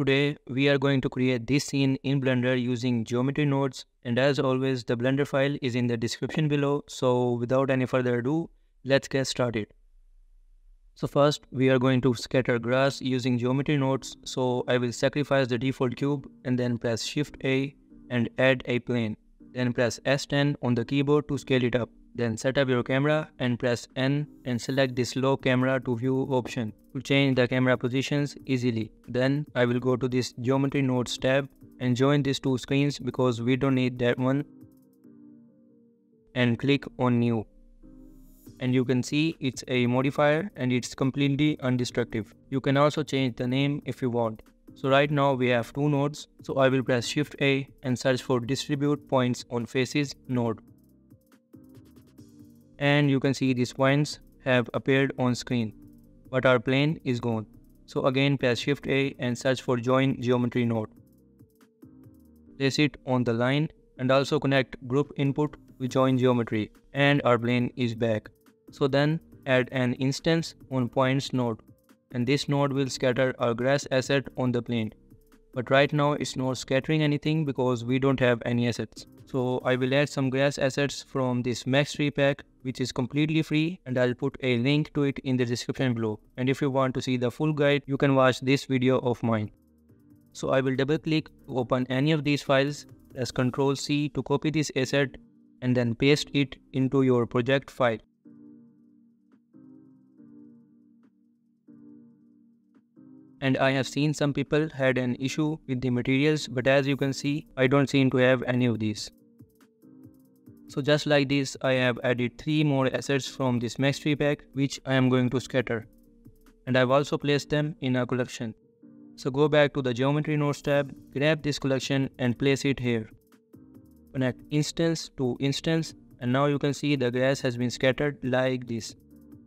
Today we are going to create this scene in Blender using Geometry Nodes, and as always the Blender file is in the description below. So without any further ado, let's get started. So first we are going to scatter grass using Geometry Nodes. So I will sacrifice the default cube and then press Shift A and add a plane. Then press S10 on the keyboard to scale it up. Then set up your camera and press N and select this low camera to view option to change the camera positions easily. Then I will go to this Geometry Nodes tab and join these two screens because we don't need that one, and click on New. And you can see it's a modifier and it's completely undestructive. You can also change the name if you want. So right now we have two nodes, so I will press Shift A and search for Distribute Points on Faces node. And you can see these points have appeared on screen, but our plane is gone. So again press Shift A and search for Join Geometry Node. Place it on the line and also connect Group Input to Join Geometry, and our plane is back. So then add an instance on Points node, and this node will scatter our grass asset on the plane. But right now it's not scattering anything because we don't have any assets. So I will add some grass assets from this MaxTree pack, which is completely free, and I'll put a link to it in the description below. And if you want to see the full guide, you can watch this video of mine. So I will double click to open any of these files, press Ctrl C to copy this asset and then paste it into your project file. And I have seen some people had an issue with the materials, but as you can see, I don't seem to have any of these. So just like this, I have added 3 more assets from this MaxTree pack, which I am going to scatter. And I've also placed them in a collection. So go back to the Geometry Nodes tab, grab this collection and place it here. Connect instance to instance, and now you can see the grass has been scattered like this.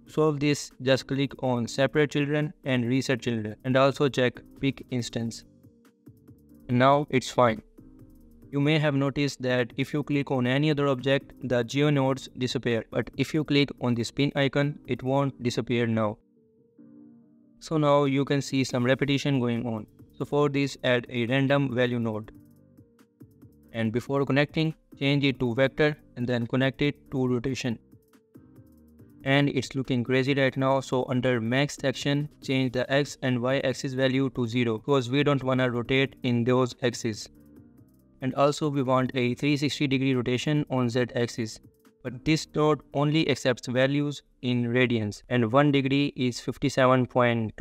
To solve this, just click on Separate Children and Reset Children, and also check Pick Instance. And now it's fine. You may have noticed that if you click on any other object, the geo nodes disappear, but if you click on this pin icon, it won't disappear now. So now you can see some repetition going on. So for this, add a random value node. And before connecting, change it to vector and then connect it to rotation. And it's looking crazy right now, so under max section, change the x and y axis value to 0 because we don't want to rotate in those axes. And also we want a 360 degree rotation on z axis, but this node only accepts values in radians, and 1 degree is 57.295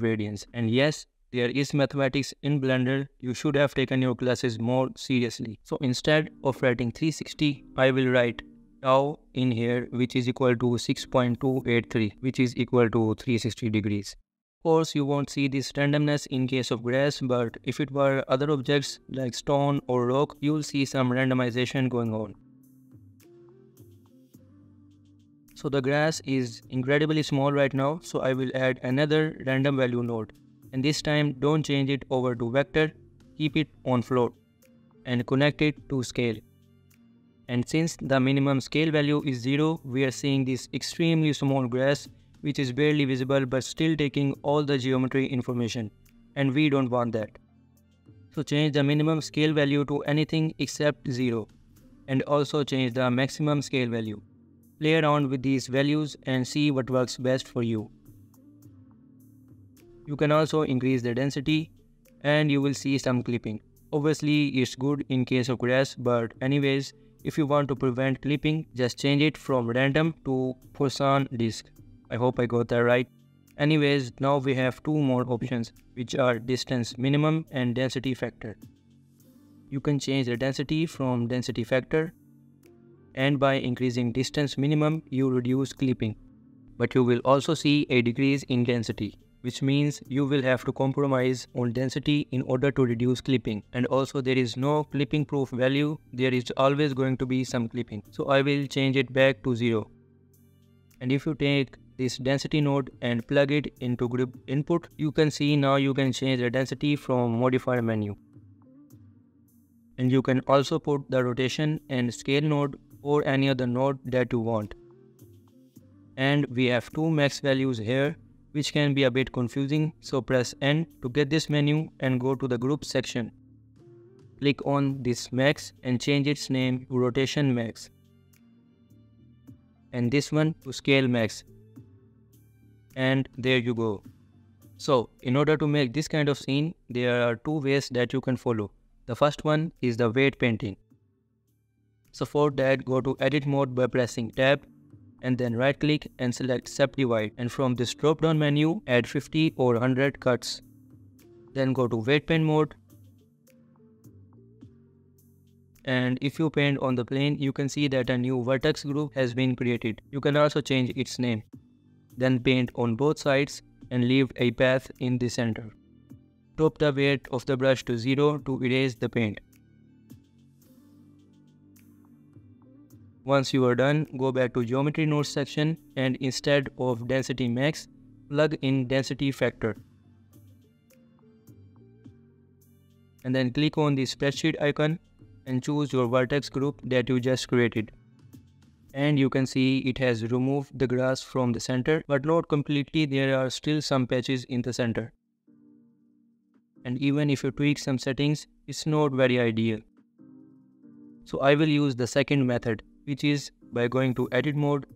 radians. And yes, there is mathematics in Blender. You should have taken your classes more seriously. So instead of writing 360, I will write tau in here, which is equal to 6.283, which is equal to 360 degrees. Of course, you won't see this randomness in case of grass, but if it were other objects like stone or rock, you'll see some randomization going on. So the grass is incredibly small right now, so I will add another random value node. And this time, don't change it over to vector, keep it on float and connect it to scale. And since the minimum scale value is 0, we are seeing this extremely small grass, which is barely visible but still taking all the geometry information, and we don't want that. So change the minimum scale value to anything except 0, and also change the maximum scale value. Play around with these values and see what works best for you. You can also increase the density and you will see some clipping. Obviously it's good in case of grass, but anyways, if you want to prevent clipping, just change it from random to Poisson disk. I hope I got that right. Anyways, now we have 2 more options, which are distance minimum and density factor. You can change the density from density factor, and by increasing distance minimum, you reduce clipping. But you will also see a decrease in density, which means you will have to compromise on density in order to reduce clipping. And also there is no clipping proof value, there is always going to be some clipping. So I will change it back to 0. And if you take this density node and plug it into group input, you can see now you can change the density from modifier menu. And you can also put the rotation and scale node or any other node that you want. And we have 2 max values here, which can be a bit confusing, so press N to get this menu and go to the group section. Click on this max and change its name to rotation max and this one to scale max, and there you go. So in order to make this kind of scene, there are two ways that you can follow. The first one is the weight painting. So for that, go to edit mode by pressing tab and then right click and select subdivide, and from this drop down menu add 50 or 100 cuts. Then go to weight paint mode, and if you paint on the plane, you can see that a new vertex group has been created. You can also change its name. Then paint on both sides and leave a path in the center. Drop the weight of the brush to 0 to erase the paint. Once you are done, go back to Geometry Nodes section and instead of Density Max, plug in Density Factor. And then click on the spreadsheet icon and choose your vertex group that you just created. And you can see it has removed the grass from the center, but not completely. There are still some patches in the center. And even if you tweak some settings, it's not very ideal. So I will use the second method, which is by going to edit mode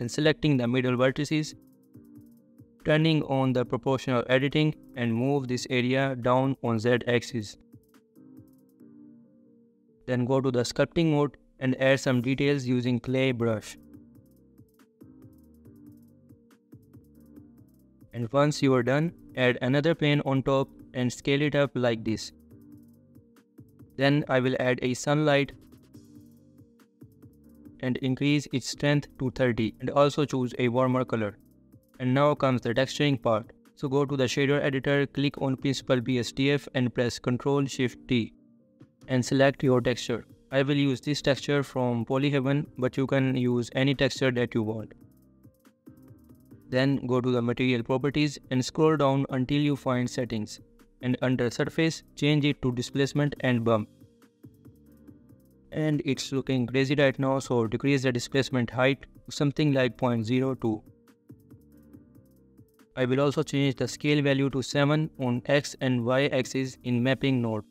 and selecting the middle vertices, turning on the proportional editing and move this area down on Z axis. Then go to the sculpting mode and add some details using clay brush. And once you are done, add another plane on top and scale it up like this. Then I will add a sunlight and increase its strength to 30 and also choose a warmer color. And now comes the texturing part. So go to the shader editor, click on principal BSDF and press Ctrl Shift T and select your texture. I will use this texture from Polyhaven, but you can use any texture that you want. Then go to the material properties and scroll down until you find settings, and under surface change it to displacement and bump. And it's looking crazy right now, so decrease the displacement height to something like 0.02. I will also change the scale value to 7 on X and Y axis in mapping node.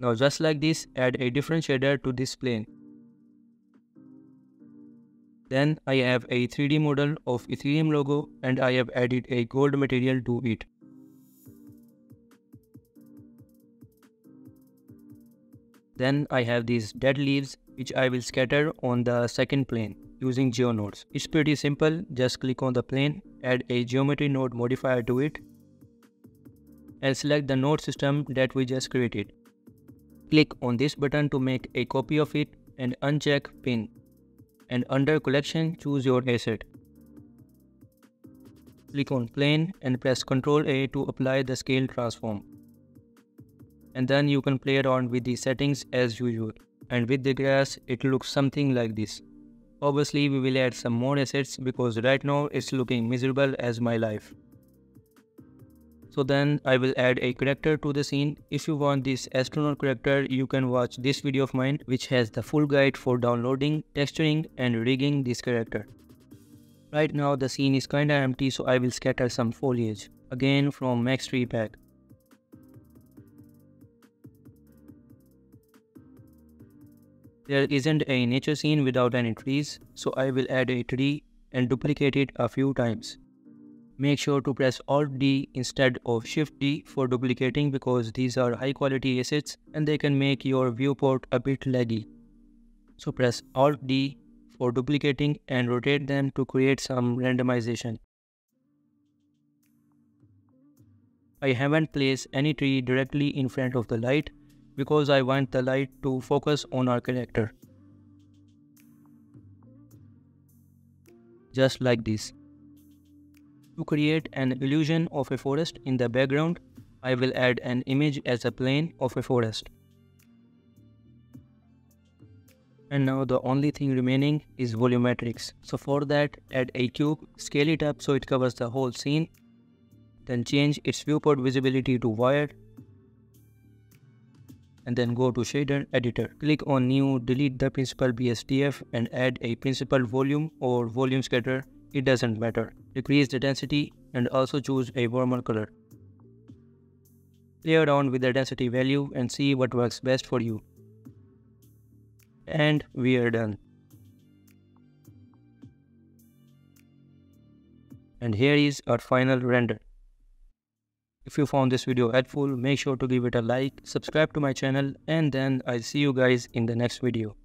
Now just like this, add a different shader to this plane. Then I have a 3D model of Ethereum logo and I have added a gold material to it. Then I have these dead leaves which I will scatter on the second plane using GeoNodes. It's pretty simple, just click on the plane, add a geometry node modifier to it and select the node system that we just created. Click on this button to make a copy of it and uncheck pin, and under collection choose your asset. Click on plane and press Ctrl A to apply the scale transform. And then you can play around with the settings as usual. And with the grass, it looks something like this. Obviously we will add some more assets because right now it's looking miserable as my life. So then I will add a character to the scene. If you want this astronaut character, you can watch this video of mine which has the full guide for downloading, texturing and rigging this character. Right now the scene is kinda empty, so I will scatter some foliage. Again from MaxTree pack. There isn't a nature scene without any trees, so I will add a tree and duplicate it a few times. Make sure to press Alt D instead of Shift D for duplicating because these are high quality assets and they can make your viewport a bit laggy. So press Alt D for duplicating and rotate them to create some randomization. I haven't placed any tree directly in front of the light because I want the light to focus on our character. Just like this. To create an illusion of a forest in the background, I will add an image as a plane of a forest. And now the only thing remaining is volumetrics. So for that, add a cube, scale it up so it covers the whole scene. Then change its viewport visibility to wired. And then go to shader editor. Click on new, delete the principal BSDF and add a principal volume or volume scatter it doesn't matter. Decrease the density and also choose a warmer color. Play around with the density value and see what works best for you. And we are done. And here is our final render. If you found this video helpful, make sure to give it a like, subscribe to my channel, and then I'll see you guys in the next video.